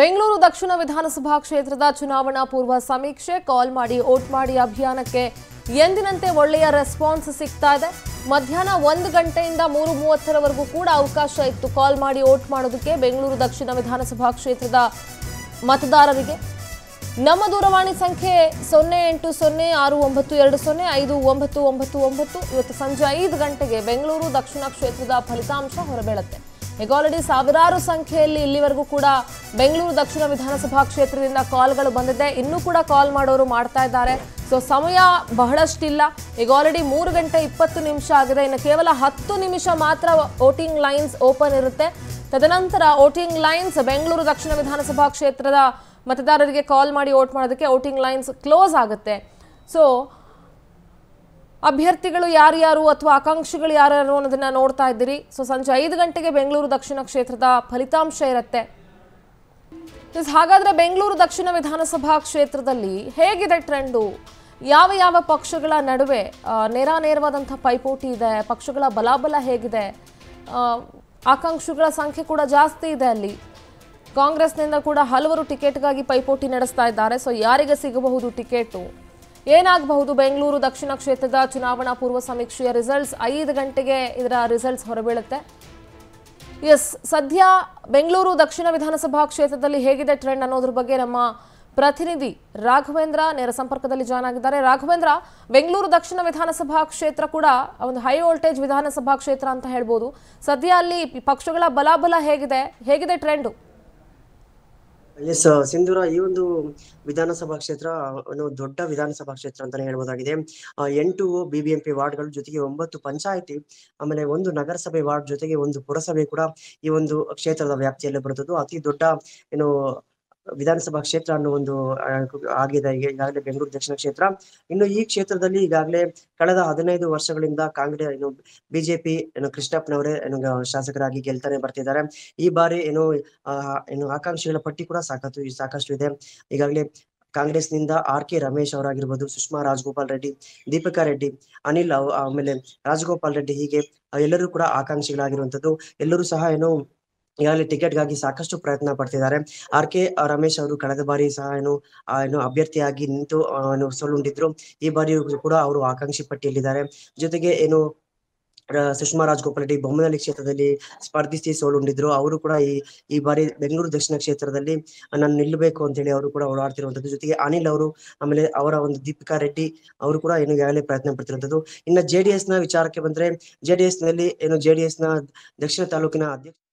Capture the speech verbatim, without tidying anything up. ಬೆಂಗಳೂರು ದಕ್ಷಿಣ ವಿಧಾನಸಭಾ ಕ್ಷೇತ್ರದ ಚುನಾವಣಾ ಪೂರ್ವ ಸಮೀಕ್ಷೆ ಕಾಲ್ ಮಾಡಿ ವೋಟ್ ಮಾಡಿ ಅಭಿಯಾನಕ್ಕೆ ಎಂದಿನಂತೆ ಒಳ್ಳೆಯ ರೆಸ್ಪಾನ್ಸ್ ಸಿಗ್ತಾ ಇದೆ। ಮಧ್ಯಾಹ್ನ ಒಂದು ಗಂಟೆಯಿಂದ ಮೂರು ಮೂವತ್ತು ರವರೆಗೂ ಕೂಡ ಅವಕಾಶ ಇತ್ತು ಕಾಲ್ ಮಾಡಿ ವೋಟ್ ಮಾಡೋದಕ್ಕೆ ಬೆಂಗಳೂರು ದಕ್ಷಿಣ ವಿಧಾನಸಭಾ ಕ್ಷೇತ್ರದ ಮತದಾರರಿಗೆ। ನಮ್ಮ ದೂರವಾಣಿ ಸಂಖ್ಯೆ ಸೊನ್ನೆ ಎಂಟು ಸೊನ್ನೆ ಆರು ಒಂಬತ್ತು ಎರಡು ಸೊನ್ನೆ ಐದು ಒಂಬತ್ತು ಒಂಬತ್ತು ಒಂಬತ್ತು। ಇವತ್ತು ಸಂಜೆ ಐದು ಗಂಟೆಗೆ ಬೆಂಗಳೂರು ದಕ್ಷಿಣ ಕ್ಷೇತ್ರದ ಫಲಿತಾಂಶ ಹೊರಬೀಳುತ್ತೆ। ಈಗ ಆಲ್ರೆಡಿ ಸಾವಿರಾರು ಸಂಖ್ಯೆಯಲ್ಲಿ ಇಲ್ಲಿವರೆಗೂ ಕೂಡ ಬೆಂಗಳೂರು ದಕ್ಷಿಣ ವಿಧಾನಸಭಾ ಕ್ಷೇತ್ರದಿಂದ ಕಾಲ್ಗಳು ಬಂದಿದೆ। ಇನ್ನೂ ಕೂಡ ಕಾಲ್ ಮಾಡೋರು ಮಾಡ್ತಾ ಇದ್ದಾರೆ। ಸೊ ಸಮಯ ಬಹಳಷ್ಟಿಲ್ಲ, ಈಗ ಆಲ್ರೆಡಿ ಮೂರು ಗಂಟೆ ಇಪ್ಪತ್ತು ನಿಮಿಷ ಆಗಿದೆ। ಇನ್ನು ಕೇವಲ ಹತ್ತು ನಿಮಿಷ ಮಾತ್ರ ವೋಟಿಂಗ್ ಲೈನ್ಸ್ ಓಪನ್ ಇರುತ್ತೆ, ತದನಂತರ ವೋಟಿಂಗ್ ಲೈನ್ಸ್ ಬೆಂಗಳೂರು ದಕ್ಷಿಣ ವಿಧಾನಸಭಾ ಕ್ಷೇತ್ರದ ಮತದಾರರಿಗೆ ಕಾಲ್ ಮಾಡಿ ವೋಟ್ ಮಾಡೋದಕ್ಕೆ ವೋಟಿಂಗ್ ಲೈನ್ಸ್ ಕ್ಲೋಸ್ ಆಗುತ್ತೆ। ಸೊ ಅಭ್ಯರ್ಥಿಗಳು ಯಾರ್ಯಾರು ಅಥವಾ ಆಕಾಂಕ್ಷಿಗಳು ಯಾರ್ಯಾರು ಅನ್ನೋದನ್ನ ನೋಡ್ತಾ ಇದ್ದೀರಿ। ಸೊ ಸಂಜೆ ಐದು ಗಂಟೆಗೆ ಬೆಂಗಳೂರು ದಕ್ಷಿಣ ಕ್ಷೇತ್ರದ ಫಲಿತಾಂಶ ಇರುತ್ತೆ। ಹಾಗಾದರೆ ಬೆಂಗಳೂರು ದಕ್ಷಿಣ ವಿಧಾನಸಭಾ ಕ್ಷೇತ್ರದಲ್ಲಿ ಹೇಗಿದೆ ಟ್ರೆಂಡು? ಯಾವ ಯಾವ ಪಕ್ಷಗಳ ನಡುವೆ ನೇರ ನೇರವಾದಂಥ ಪೈಪೋಟಿ ಇದೆ? ಪಕ್ಷಗಳ ಬಲಾಬಲ ಹೇಗಿದೆ? ಆಕಾಂಕ್ಷಿಗಳ ಸಂಖ್ಯೆ ಕೂಡ ಜಾಸ್ತಿ ಇದೆ ಅಲ್ಲಿ। ಕಾಂಗ್ರೆಸ್ನಿಂದ ಕೂಡ ಹಲವರು ಟಿಕೆಟ್ಗಾಗಿ ಪೈಪೋಟಿ ನಡೆಸ್ತಾ ಇದ್ದಾರೆ। ಸೊ ಯಾರಿಗೆ ಸಿಗಬಹುದು ಟಿಕೆಟು? ಏನಾಗಬಹುದು ಬೆಂಗಳೂರು ದಕ್ಷಿಣ ಕ್ಷೇತ್ರದ ಚುನಾವಣಾ ಪೂರ್ವ ಸಮೀಕ್ಷೆಯ ರಿಸಲ್ಟ್ಸ್? ಐದು ಗಂಟೆಗೆ ಇದರ ರಿಸಲ್ಟ್ಸ್ ಹೊರಬೀಳುತ್ತೆ। ಎಸ್, ಸದ್ಯ ಬೆಂಗಳೂರು ದಕ್ಷಿಣ ವಿಧಾನಸಭಾ ಕ್ಷೇತ್ರದಲ್ಲಿ ಹೇಗಿದೆ ಟ್ರೆಂಡ್ ಅನ್ನೋದ್ರ ಬಗ್ಗೆ ನಮ್ಮ ಪ್ರತಿನಿಧಿ ರಾಘವೇಂದ್ರ ನೇರ ಸಂಪರ್ಕದಲ್ಲಿ ಜಾಯ್ನ್ ಆಗಿದ್ದಾರೆ। ರಾಘವೇಂದ್ರ, ಬೆಂಗಳೂರು ದಕ್ಷಿಣ ವಿಧಾನಸಭಾ ಕ್ಷೇತ್ರ ಕೂಡ ಒಂದು ಹೈ ವೋಲ್ಟೇಜ್ ವಿಧಾನಸಭಾ ಕ್ಷೇತ್ರ ಅಂತ ಹೇಳ್ಬೋದು। ಸದ್ಯ ಅಲ್ಲಿ ಪಕ್ಷಗಳ ಬಲಾಬಲ ಹೇಗಿದೆ? ಹೇಗಿದೆ ಟ್ರೆಂಡು? ಎಸ್ ಸಿಂಧೂರ, ಈ ಒಂದು ವಿಧಾನಸಭಾ ಕ್ಷೇತ್ರ ದೊಡ್ಡ ವಿಧಾನಸಭಾ ಕ್ಷೇತ್ರ ಅಂತಾನೆ ಹೇಳ್ಬೋದಾಗಿದೆ। ಎಂಟು ಬಿಬಿಎಂಪಿ ವಾರ್ಡ್ಗಳು ಜೊತೆಗೆ ಒಂಬತ್ತು ಪಂಚಾಯಿತಿ, ಆಮೇಲೆ ಒಂದು ನಗರಸಭೆ ವಾರ್ಡ್ ಜೊತೆಗೆ ಒಂದು ಪುರಸಭೆ ಕೂಡ ಈ ಒಂದು ಕ್ಷೇತ್ರದ ವ್ಯಾಪ್ತಿಯಲ್ಲಿ ಬರುತ್ತದೆ। ಅತಿ ದೊಡ್ಡ ಏನು ವಿಧಾನಸಭಾ ಕ್ಷೇತ್ರ ಅನ್ನೋ ಒಂದು ಆಗಿದೆ ಈಗಾಗಲೇ ಬೆಂಗಳೂರು ದಕ್ಷಿಣ ಕ್ಷೇತ್ರ। ಇನ್ನು ಈ ಕ್ಷೇತ್ರದಲ್ಲಿ ಈಗಾಗಲೇ ಕಳೆದ ಹದಿನೈದು ವರ್ಷಗಳಿಂದ ಕಾಂಗ್ರೆಸ್ ಏನು ಬಿಜೆಪಿ ಏನು ಕೃಷ್ಣಪ್ಪನವರೇ ಏನು ಶಾಸಕರಾಗಿ ಗೆಲ್ತಾನೆ ಬರ್ತಿದ್ದಾರೆ। ಈ ಬಾರಿ ಏನು ಏನು ಆಕಾಂಕ್ಷಿಗಳ ಪಟ್ಟಿ ಕೂಡ ಸಾಕಷ್ಟು ಸಾಕಷ್ಟು ಇದೆ ಈಗಾಗಲೇ। ಕಾಂಗ್ರೆಸ್ನಿಂದ ಆರ್ ಕೆ ರಮೇಶ್ ಅವರಾಗಿರ್ಬೋದು, ಸುಷ್ಮಾ ರಾಜಗೋಪಾಲ್ ರೆಡ್ಡಿ, ದೀಪಿಕಾ ರೆಡ್ಡಿ, ಅನಿಲ್, ಆಮೇಲೆ ರಾಜಗೋಪಾಲ್ ರೆಡ್ಡಿ, ಹೀಗೆ ಎಲ್ಲರೂ ಕೂಡ ಆಕಾಂಕ್ಷಿಗಳಾಗಿರುವಂತದ್ದು। ಎಲ್ಲರೂ ಸಹ ಏನು ಈಗಾಗಲೇ ಟಿಕೆಟ್ಗಾಗಿ ಸಾಕಷ್ಟು ಪ್ರಯತ್ನ ಪಡ್ತಿದ್ದಾರೆ। ಆರ್ ಕೆ ರಮೇಶ್ ಅವರು ಕಳೆದ ಬಾರಿ ಸಹ ಏನು ಏನು ಅಭ್ಯರ್ಥಿಯಾಗಿ ನಿಂತು ಏನು ಸೋಲುಂಡಿದ್ರು, ಈ ಬಾರಿಯೂ ಕೂಡ ಅವರು ಆಕಾಂಕ್ಷಿ ಪಟ್ಟಿಯಲ್ಲಿದ್ದಾರೆ। ಜೊತೆಗೆ ಏನು ಸುಷ್ಮಾ ರಾಜಗೋಪಾಲ್ ರೆಡ್ಡಿ ಬೊಮ್ಮನಹಳ್ಳಿ ಕ್ಷೇತ್ರದಲ್ಲಿ ಸ್ಪರ್ಧಿಸಿ ಸೋಲುಂಡಿದ್ರು, ಅವರು ಕೂಡ ಈ ಈ ಬಾರಿ ಬೆಂಗಳೂರು ದಕ್ಷಿಣ ಕ್ಷೇತ್ರದಲ್ಲಿ ನಾನು ನಿಲ್ಲಬೇಕು ಅಂತ ಹೇಳಿ ಅವರು ಕೂಡ ಓಡಾಡ್ತಿರುವಂತದ್ದು। ಜೊತೆಗೆ ಅನಿಲ್ ಅವರು, ಆಮೇಲೆ ಅವರ ಒಂದು ದೀಪಿಕಾ ರೆಡ್ಡಿ ಅವರು ಕೂಡ ಏನು ಈಗಾಗಲೇ ಪ್ರಯತ್ನ ಪಡ್ತಿರುವಂತದ್ದು। ಇನ್ನು ಜೆಡಿಎಸ್ ನ ವಿಚಾರಕ್ಕೆ ಬಂದ್ರೆ, ಜೆಡಿಎಸ್ ನಲ್ಲಿ ಏನು ಜೆಡಿಎಸ್ ನ ದಕ್ಷಿಣ ತಾಲೂಕಿನ ಅಧ್ಯಕ್ಷ